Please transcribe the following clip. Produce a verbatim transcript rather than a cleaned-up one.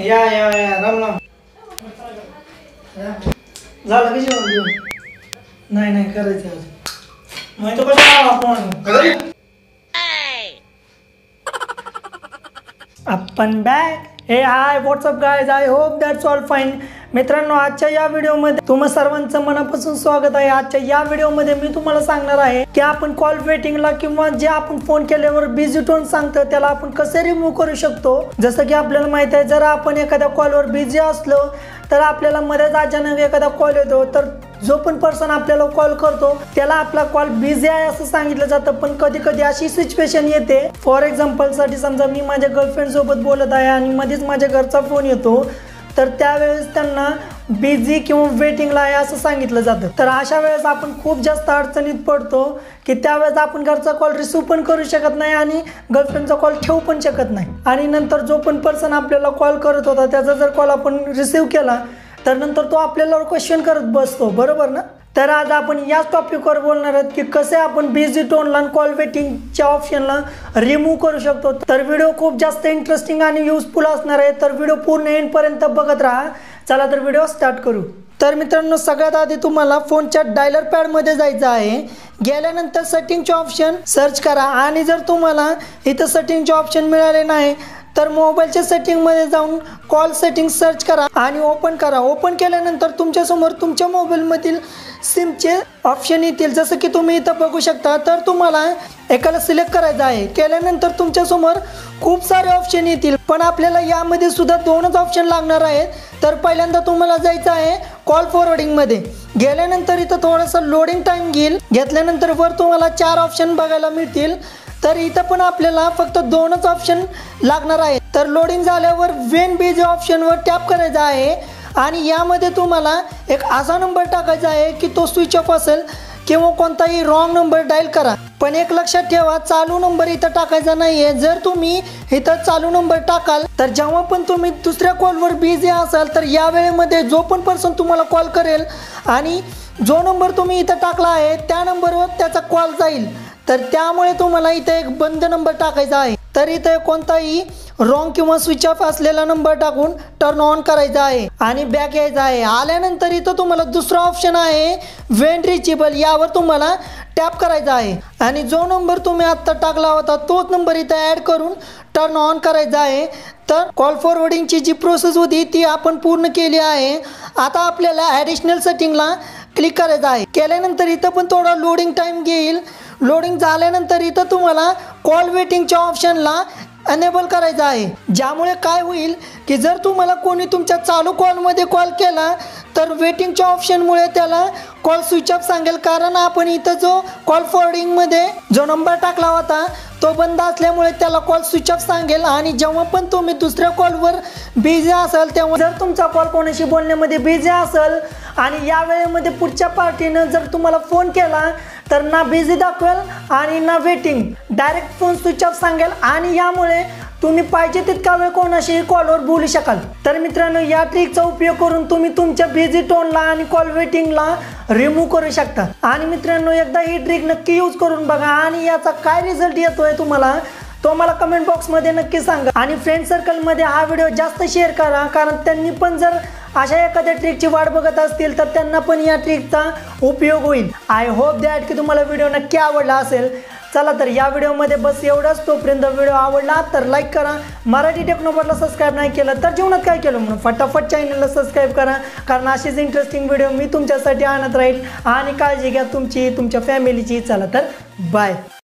या या या राम राम झालं कशी म्हणली नाही नाही करायचं आज मी तो कशाला आपण आपण बॅक हे hi what's up guys I hope that's all fine. मित्रांनो आजच्या या व्हिडिओमध्ये तुम्हा सर्वांचं मनापासून स्वागत आहे। आजच्या या व्हिडिओमध्ये मी तुम्हाला सांगणार आहे की आपण कॉल वेटिंगला किंवा जे आपण फोन केल्यावर बिझी टोन सांगतो त्याला आपण कसे रिमूव्ह करू शकतो। जसं की आपल्याला माहिती आहे जर आपण एखाद्या कॉलवर बिझी असलो तर आपल्याला मध्येच अचानक एखादा कॉल येतो तर जो पण पर्सन आपल्याला कॉल करतो त्याला आपला कॉल बिझी आहे असं सांगितलं जातं। पण कधी कधी अशी सिच्युएशन येते फॉर एक्झाम्पल साठी समजा मी माझ्या गर्लफ्रेंड सोबत बोलत आहे आणि मध्येच माझ्या घरचा फोन येतो तर त्यावेळेस त्यांना बिझी किंवा वेटिंगला आहे असं सांगितलं जातं। तर अशा वेळेस आपण खूप जास्त अडचणीत पडतो की त्यावेळेस आपण घरचा कॉल रिसीव्ह पण करू शकत नाही आणि गर्लफ्रेंडचा कॉल ठेवू पण शकत नाही आणि नंतर जो पण पर्सन आपल्याला कॉल करत होता त्याचा जर कॉल आपण रिसीव्ह केला तर नंतर तो आपल्याला क्वेश्चन करत बसतो बरोबर ना। तर आज आपण याच टॉपिकवर बोलणार आहोत की कसे आपण बिझी टोनला कॉल वेटिंगच्या ऑप्शनला रिमूव्ह करू शकतो। तर व्हिडिओ खूप जास्त इंटरेस्टिंग आणि यूजफुल असणार आहे तर व्हिडिओ पूर्ण एंडपर्यंत बघत राहा। चला तर व्हिडिओ स्टार्ट करू। तर मित्रांनो सगळ्यात आधी तुम्हाला फोनच्या डायलर पॅडमध्ये जायचं आहे। गेल्यानंतर सेटिंगचे ऑप्शन सर्च करा आणि जर तुम्हाला इथं सेटिंगचे ऑप्शन मिळाले नाही तर मोबाईलच्या सेटिंगमध्ये जाऊन कॉल सेटिंग सर्च करा आणि ओपन करा। ओपन केल्यानंतर तुमच्यासमोर तुमच्या मोबाईलमधील सिमचे ऑप्शन येतील जसं की तुम्ही इथं बघू शकता। तर तुम्हाला एकाला सिलेक्ट करायचं आहे। केल्यानंतर तुमच्यासमोर खूप सारे ऑप्शन येतील पण आपल्याला यामध्ये सुद्धा दोनच ऑप्शन लागणार आहेत। तर पहिल्यांदा तुम्हाला जायचं आहे कॉल फॉरवर्डिंगमध्ये। गेल्यानंतर इथं थोडंसं लोडिंग टाईम घेईल। घेतल्यानंतर वर तुम्हाला चार ऑप्शन बघायला मिळतील तर इथं पण आपल्याला फक्त दोनच ऑप्शन लागणार आहे। तर लोडिंग झाल्यावर वेन बिझी ऑप्शनवर टॅप करायचं आहे आणि यामध्ये तुम्हाला एक असा नंबर टाकायचा आहे की तो स्विच ऑफ असेल किंवा कोणताही रॉंग नंबर डायल करा। पण एक लक्षात ठेवा चालू नंबर इथं टाकायचा नाही आहे। जर तुम्ही इथं चालू नंबर टाकाल तर जेव्हा पण तुम्ही दुसऱ्या कॉलवर बिझी असाल तर या वेळेमध्ये जो पण पर्सन तुम्हाला कॉल करेल आणि जो नंबर तुम्ही इथं टाकला आहे त्या नंबरवर त्याचा कॉल जाईल। तर त्यामुळे तुम्हाला इथे एक बंद नंबर टाकायचा आहे। तर इथे कोणताही रॉंग किंवा स्विच ऑफ असलेला नंबर टाकून टर्न ऑन करायचा आहे आणि बॅक यायचं आहे। आल्यानंतर इथं तुम्हाला दुसरा ऑप्शन आहे वेन रिचेबल यावर तुम्हाला टॅप करायचा आहे आणि जो नंबर तुम्ही आत्ता टाकला होता तोच नंबर इथं ॲड करून टर्न ऑन करायचा आहे। तर कॉल फॉरवर्डिंगची जी प्रोसेस होती ती आपण पूर्ण केली आहे। आता आपल्याला ॲडिशनल सेटिंगला क्लिक करायचं आहे। केल्यानंतर इथं पण थोडा लोडिंग टाईम घेईल। लोडिंग झाल्यानंतर इथं तुम्हाला कॉल वेटिंगच्या ऑप्शनला अनेबल करायचं आहे ज्यामुळे काय होईल की जर तुम्हाला कोणी तुमच्या चालू कॉलमध्ये कॉल केला तर वेटिंगच्या ऑप्शनमुळे त्याला कॉल स्विच ऑफ सांगेल कारण आपण इथं जो कॉल फॉरवर्डिंगमध्ये जो नंबर टाकला होता तो बंद असल्यामुळे त्याला कॉल स्विच ऑफ सांगेल। आणि जेव्हा पण तुम्ही दुसऱ्या कॉलवर बिझी असाल तेव्हा जर तुमचा कॉल कोणाशी बोलण्यामध्ये बिझी असेल आणि या वेळेमध्ये पुढच्या पार्टीनं जर तुम्हाला फोन केला तर ना बिझी दाखवेल आणि ना waiting direct phone switch off सांगेल आणि यामुळे तुम्ही पाहिजे तितका वेळ कोणाशीही कॉलवर बोलू शकाल। तर मित्रांनो या ट्रिकचा उपयोग करून तुम्ही तुमच्या बिझी टोनला आणि कॉल वेटिंगला रिमूव्ह करू शकता। आणि मित्रांनो एकदा ही ट्रिक नक्की यूज करून बघा आणि याचा काय रिझल्ट येतोय तुम्हाला तो मला कमेंट बॉक्समध्ये नक्की सांगा। आणि फ्रेंड सर्कलमध्ये हा व्हिडिओ जास्त शेअर करा कारण त्यांनी पण जर अशा एखाद्या ट्रिकची वाट बघत असतील तर त्यांना पण या ट्रिकचा उपयोग होईल। आय होप दॅट की तुम्हाला व्हिडिओ नक्की आवडला असेल। चला तर या व्हिडिओमध्ये बस एवढंच। तोपर्यंत व्हिडिओ आवडला तर लाईक करा। मराठी टेक्नोबारला सबस्क्राईब नाही केलं तर जीवनात काय केलं म्हणून फटाफट चॅनलला सबस्क्राईब करा कारण असेच इंटरेस्टिंग व्हिडिओ मी तुमच्यासाठी आणत राहील। आणि काळजी घ्या तुमची तुमच्या फॅमिलीची। चला तर बाय।